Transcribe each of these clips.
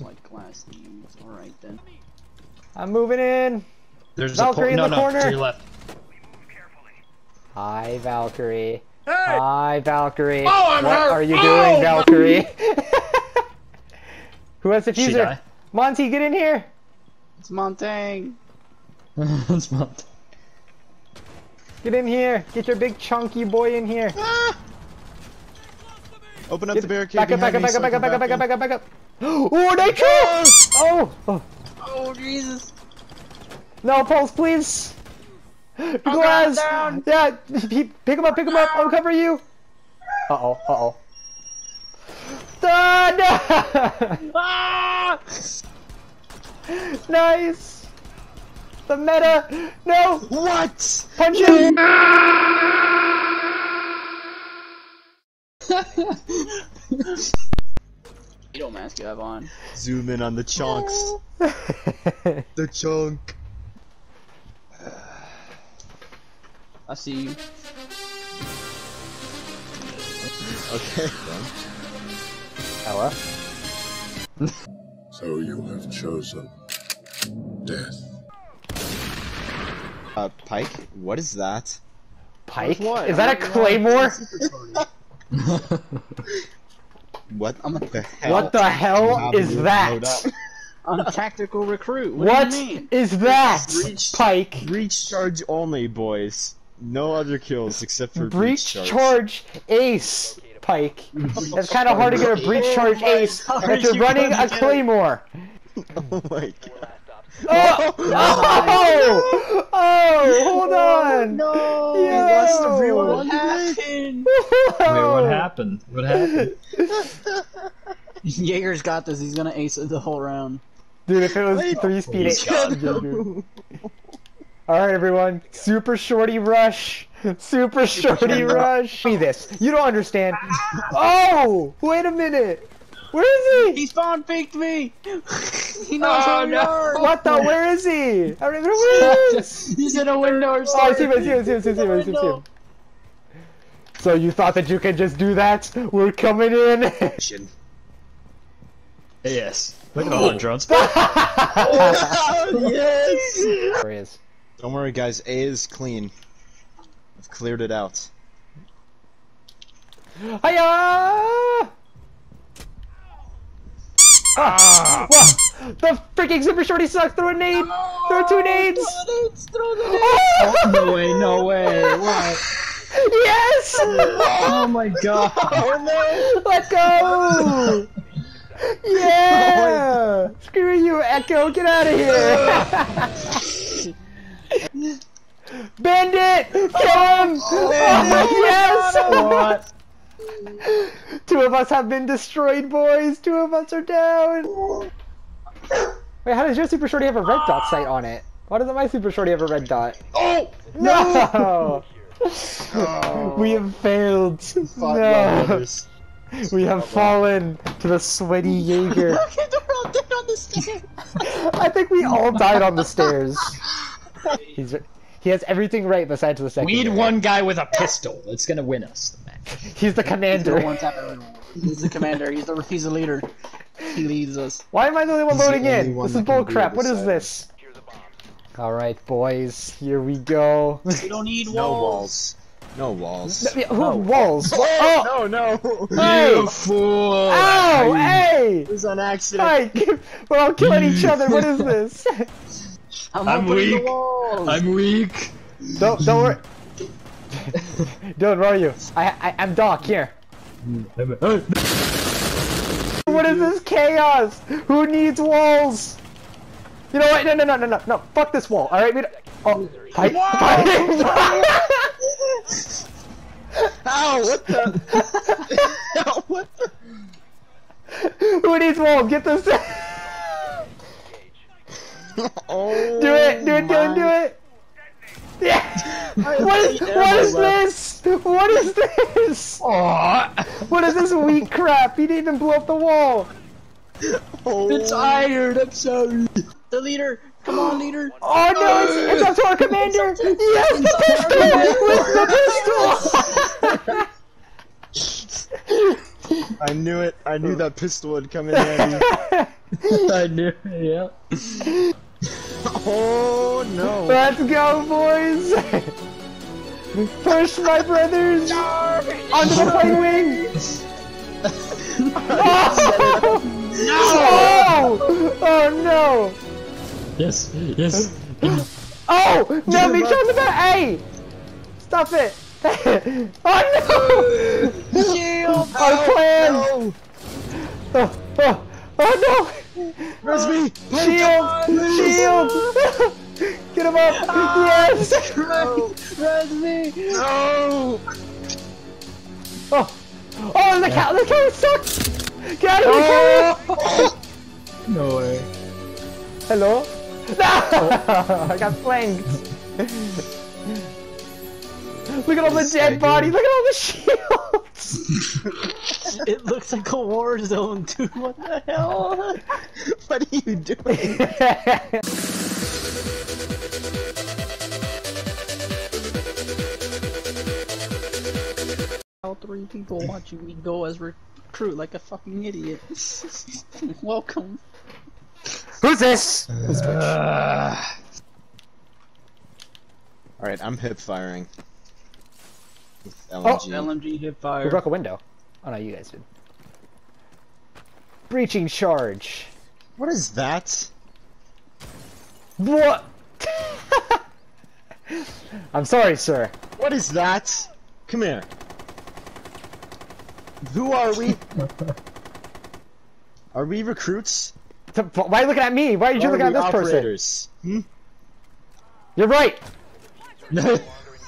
Select class names. All right then. I'm moving in. There's Valkyrie in the corner. To your left. Hi, Valkyrie. Hey! Hi, Valkyrie. Oh, I'm hurt. What are you doing, Valkyrie? Who has the fuser? Monty, get in here. It's Montagne. It's Montagne. Get in here. Get your big chunky boy in here. Ah! Open up the barricade. Back up, back up, back up, back up, back up, back up, back up, back up. Oh, nitro! Oh! Oh, oh Jesus. No, Pulse, please. Glass. Down. Yeah, pick him up, pick him up. I'll cover you. Uh-oh, uh-oh. Ah, no! Ah! Nice. The meta. No. What? Punch him. You don't mask you have on. Zoom in on the chunks. The chunk. I see you. Okay. Hello. So you have chosen death. Pike? What is that? Pike? What? Is that a claymore? What the hell? What the hell is that? On tactical recruit. What do you mean? Is that? Breach, Pike. Breach charge only, boys. No other kills except for breach charge. Ace, Pike. That's kind of hard to get a breach charge ace if you're running a claymore. Oh my god. Oh! Oh! Oh! Hold on! No! He lost the real one. Wait, what happened? What happened? Jaeger's got this. He's gonna ace it the whole round. Dude, if it was 3-speed, it got you, dude. Alright everyone, super shorty rush! Super shorty rush! See this, you don't understand. Oh! Wait a minute! Where is he? He spawn peeked me! He knows where we are! What the? Where is he? I don't even know where he is! He's in a window or something! Oh, I see him! So you thought that you could just do that? We're coming in! Yes. Look at all the drones. Yes! There he is. Don't worry guys, A is clean. I've cleared it out. Hiya! Ah! Whoa. The freaking super shorty sucks! Throw a nade! No! Throw 2 nades! Throw the nades! No way, no way! What? Yes! Oh my god! Oh no! Let's go! Yeah! Oh, screw you, Echo! Get out of here! Bandit! Kill him! Oh, yes! Two of us have been destroyed, boys! Two of us are down! Wait, how does your super shorty have a red dot sight on it? Why doesn't my super shorty have a red dot? Oh! No! Oh. We have failed! No. We have fallen to the sweaty Jaeger. They're all dead on the stairs! I think we all died on the stairs. He has everything right besides the second. We need one guy with a pistol. It's gonna win us the match. He's the commander. He's the commander. He's the leader. He leads us. Why am I the only one loading in? This is bullcrap. What is this? All right, boys. Here we go. We don't need walls. No walls. No walls. Oh no! You fool! Oh hey! It was an accident. We're all killing each other. What is this? I'm weak. I'm weak. Don't worry. Dylan, where are you? I'm Doc here. What is this chaos? Who needs walls? You know what? No. Fuck this wall. All right. We don't... Oh, Ow! What the? Ow, what the? Who needs walls? Get this. Oh, do it, Dylan, do it! Yeah! What is this? What is this? Aww. What is this weak crap? He didn't even blow up the wall! Oh. It's iron, I'm sorry! The leader! Come on, leader! Oh no, it's up to our commander! Yes, the pistol! With the pistol! I knew it, I knew that pistol would come in handy. I knew, yeah. Oh no! Let's go, boys! Push my brothers! Onto the plane wings! Oh! No! Oh no! Yes, yes. Oh! No, make sure on the back! Hey! Stop it! Oh no! Shield! Our plan! No. Oh, oh, oh no! Rest me! Shield! Shield! Get him up! Oh, yes! No. Rest me! No! Oh! Oh, the cow sucks! Get out of the cow! No way. Hello? No! Oh. I got flanked. Look at all the dead bodies! Look at all the shields! It looks like a war zone, dude. What the hell? What are you doing? All three people watch you. We go as recruit like a fucking idiot. Welcome. Who's this? Who's Twitch? Alright, I'm hip firing. With LMG. Oh, LMG hip fire. We broke a window. Oh no, you guys did. Breaching charge. What is that? What? I'm sorry, sir. What is that? Come here. Who are we? Are we recruits? Why are you looking at me? Why did you look at this operators? Person? Hmm? You're right!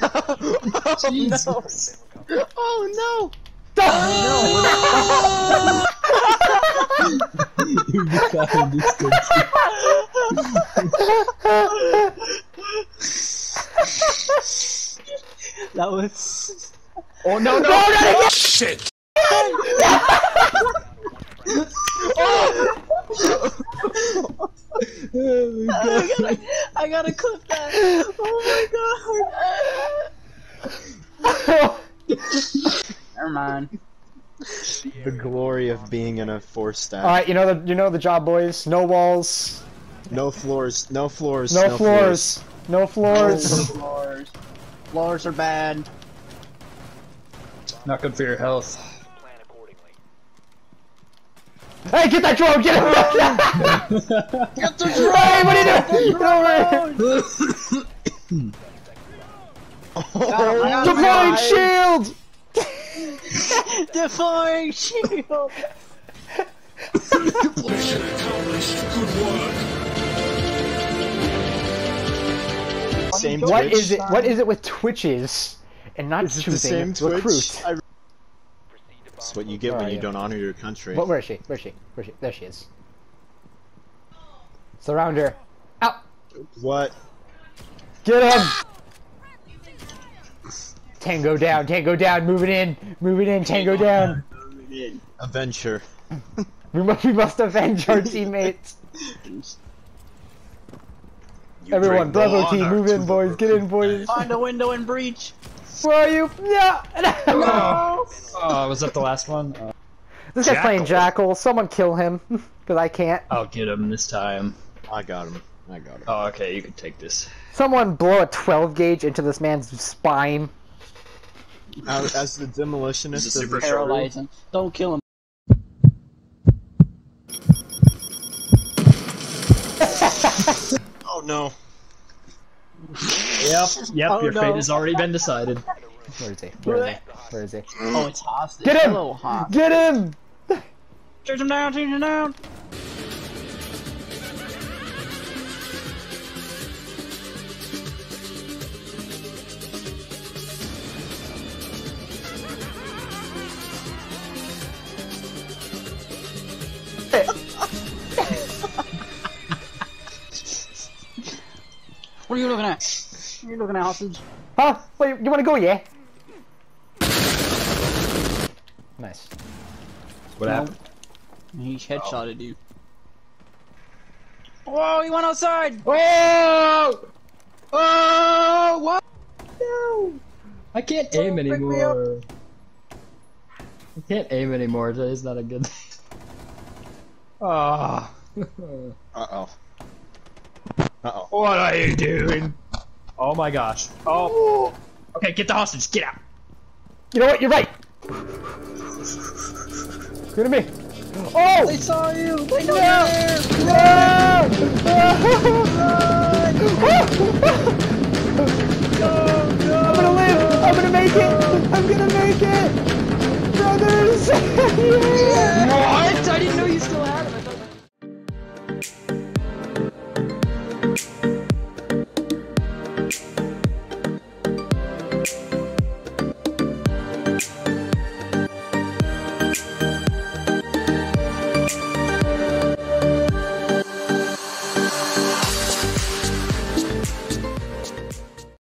Oh, Jesus. No. Oh no! Oh no! You got this good too. That was. Oh no! No! No! Oh, shit! Oh! Oh my God. I gotta clip that. Oh my God. Never mind. The glory of being in a force stack. All right, you know the job, boys. No walls. No floors. No floors. No, floors. No floors. No floors. Floors are bad. Not good for your health. Hey, get that drone! Get him! Get the drone! Hey, what are you doing? Don't worry! Oh, Defying shield! Defying shield! Mission accomplished. Good work. Same Twitch. What is it with Twitches and not choosing the same recruit? That's what you get when you don't honor your country. But where is she? Where is she? Where is she? There she is. Surround her. Out. What? Get him. Tango down. Tango down. Move it in. Move it in. Tango down. Move it in. Avenge her. We must avenge our teammates. Everyone, Bravo team, move in, boys. Get in, boys. Find a window and breach. Where are you? No! No! Oh, was that the last one? This guy's playing Jackal. Someone kill him, because I can't. I'll get him this time. I got him. I got him. Oh, okay, you can take this. Someone blow a 12 gauge into this man's spine. As the demolitionist is paralyzing. Don't kill him. Oh no. Yep, yep, oh, your fate has already been decided. Where is he? Where is he? Oh, it's hostage. Get him! Hello, hostage. Get him! Chase him down, chase him down! What are you looking at? You're looking at hostage. Huh? Wait, you wanna go, yeah? Nice. What happened? He headshotted you. Whoa, he went outside! Whoa! Oh, what? No! I can't aim anymore. I can't aim anymore. It's not a good thing. Ah. Uh-oh. Uh-oh. What are you doing? Oh my gosh. Oh. Okay, get the hostage. Get out. You know what? You're right. Go to me. Oh! They saw you. They know you there. Run! Go, go. I'm gonna live. I'm gonna make it. I'm gonna make it. Brothers. Yeah. What? I didn't know you still had it.